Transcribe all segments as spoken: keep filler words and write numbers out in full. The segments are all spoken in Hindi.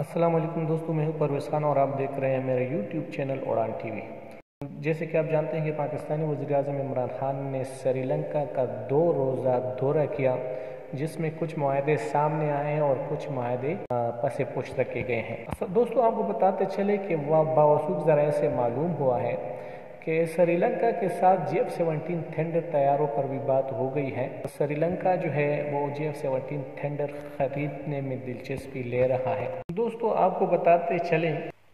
अस्सलाम वालेकुम दोस्तों, मैं हूं परवेज़ खान और आप देख रहे हैं मेरा यूट्यूब चैनल उड़ान टीवी। जैसे कि आप जानते हैं कि पाकिस्तानी वज़ीर-ए-आज़म इमरान खान ने श्रीलंका का दो रोज़ा दौरा किया, जिसमें कुछ माहदे सामने आए हैं और कुछ माहदे पसे पुष्ट रखे गए हैं। दोस्तों, आपको बताते चले कि वह बावसूख ज़राए से मालूम हुआ है कि श्रीलंका के साथ जे एफ सेवनटीन थंडर तैयारों पर भी बात हो गई है। श्रीलंका जो है वो जे एफ सेवनटीन थंडर खरीदने में दिलचस्पी ले रहा है। दोस्तों, आपको बताते चले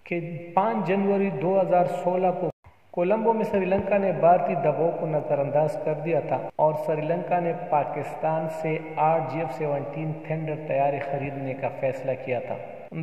कि पाँच जनवरी दो हज़ार सोलह को कोलंबो में श्रीलंका ने भारतीय दबाव को नज़रअंदाज कर दिया था और श्रीलंका ने पाकिस्तान से आठ जे एफ सेवनटीन थंडर तैयारे खरीदने का फैसला किया था।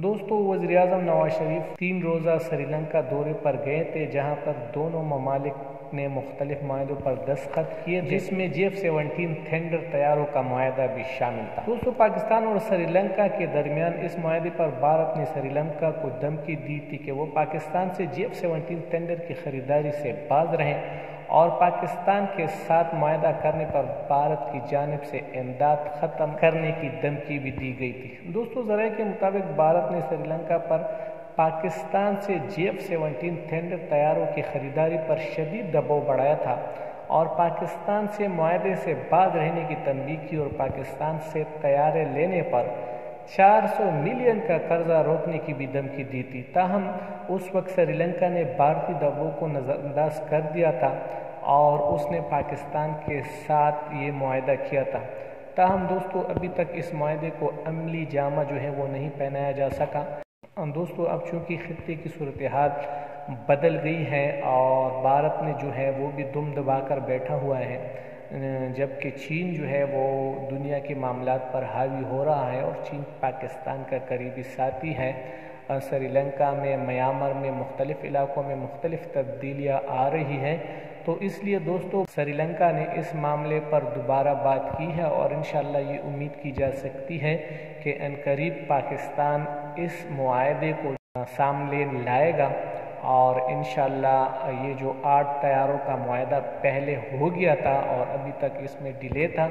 दोस्तों, वज़ीर-ए-आज़म नवाज शरीफ तीन रोज़ा श्रीलंका दौरे पर गए थे, जहां पर दोनों ममालिक ने मुख्तलिफ माहों पर दस्तखत किए, जिसमें जे एफ सेवनटीन थंडर तैयारों का माहदा भी शामिल था। दोस्तों, पाकिस्तान और श्रीलंका के दरमियान इस माहदे पर भारत ने श्रीलंका को धमकी दी थी कि वो पाकिस्तान से जे एफ सेवनटीन थंडर की खरीदारी से बाज रहें और पाकिस्तान के साथ माहदा करने पर भारत की जानिब से इमदाद ख़त्म करने की धमकी भी दी गई थी। दोस्तों, ज़राए के मुताबिक भारत ने श्रीलंका पर पाकिस्तान से जे एफ सेवनटीन थंडर तैयारों की खरीदारी पर शदीद दबाव बढ़ाया था और पाकिस्तान से माहदे से बाज रहने की तंबीह की और पाकिस्तान से तैयारे लेने पर चार सौ मिलियन का कर्जा रोकने की भी धमकी दी थी। ताहम उस वक्त श्रीलंका ने भारतीय दबाव को नज़रअंदाज कर दिया था और उसने पाकिस्तान के साथ ये मुआहदा किया था। ताहम दोस्तों, अभी तक इस मुआहदे को अमली जामा जो है वो नहीं पहनाया जा सका। दोस्तों, अब चूँकि खित्ते की सूरत हाल बदल गई है और भारत ने जो है वो भी दुम दबा कर बैठा हुआ है, जबकि चीन जो है वो दुनिया के मामलात पर हावी हो रहा है और चीन पाकिस्तान का करीबी साथी है। श्रीलंका में, म्यांमार में, मुख्तलिफ़ इलाक़ों में मुख्तलिफ़ तब्दीलियाँ आ रही हैं, तो इसलिए दोस्तों श्रीलंका ने इस मामले पर दोबारा बात की है और इंशाअल्लाह ये उम्मीद की जा सकती है कि इन करीब पाकिस्तान इस मुआहदे को सामने लाएगा और इंशाअल्लाह ये जो आठ तैयारों का मुआहदा पहले हो गया था और अभी तक इसमें डिले था,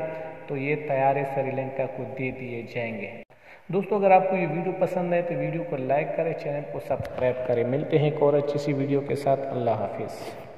तो ये तैयारे श्रीलंका को दे दिए जाएंगे। दोस्तों, अगर आपको ये वीडियो पसंद आए तो वीडियो को लाइक करें, चैनल को सब्सक्राइब करें। मिलते हैं एक और अच्छी सी वीडियो के साथ। अल्लाह हाफिज़।